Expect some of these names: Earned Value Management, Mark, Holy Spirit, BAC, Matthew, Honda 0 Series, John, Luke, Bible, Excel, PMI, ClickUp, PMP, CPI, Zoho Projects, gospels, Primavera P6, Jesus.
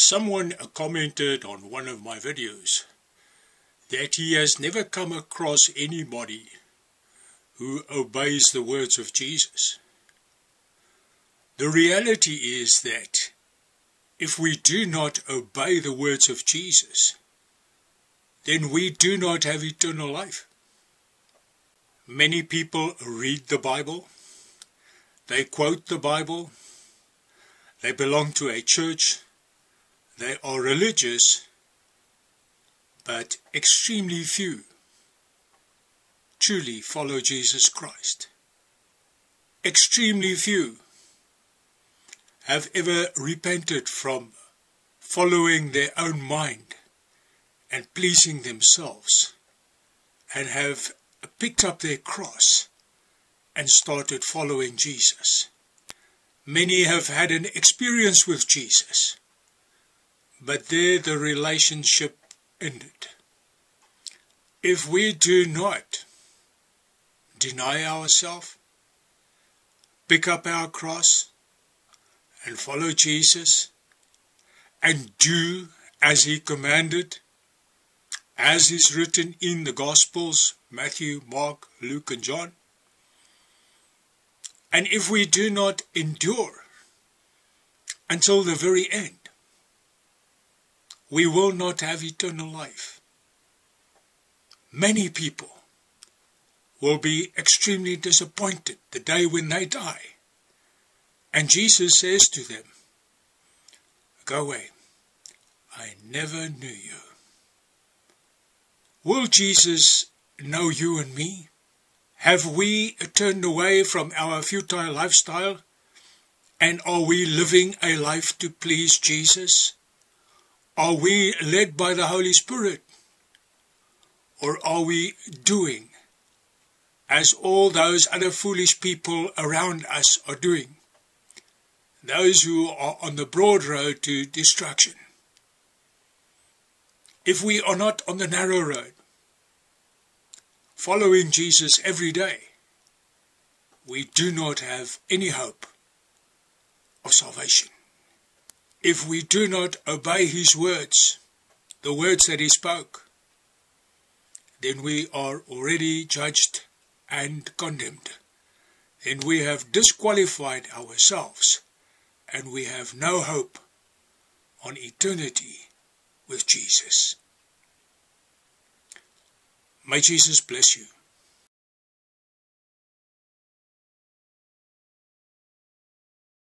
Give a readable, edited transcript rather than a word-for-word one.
Someone commented on one of my videos that he has never come across anybody who obeys the words of Jesus. The reality is that if we do not obey the words of Jesus, then we do not have eternal life. Many people read the Bible, they quote the Bible, they belong to a church, they are religious, but extremely few truly follow Jesus Christ. Extremely few have ever repented from following their own mind and pleasing themselves, and have picked up their cross and started following Jesus. Many have had an experience with Jesus, but there the relationship ended. If we do not deny ourselves, pick up our cross, and follow Jesus, and do as he commanded, as is written in the Gospels, Matthew, Mark, Luke, and John. And if we do not endure until the very end, we will not have eternal life. Many people will be extremely disappointed the day when they die. And Jesus says to them, "Go away, I never knew you." Will Jesus know you and me? Have we turned away from our futile lifestyle? And are we living a life to please Jesus? Are we led by the Holy Spirit? Or are we doing as all those other foolish people around us are doing? Those who are on the broad road to destruction. If we are not on the narrow road, following Jesus every day, we do not have any hope of salvation. If we do not obey his words, the words that he spoke, then we are already judged and condemned. Then we have disqualified ourselves, and we have no hope on eternity with Jesus. May Jesus bless you.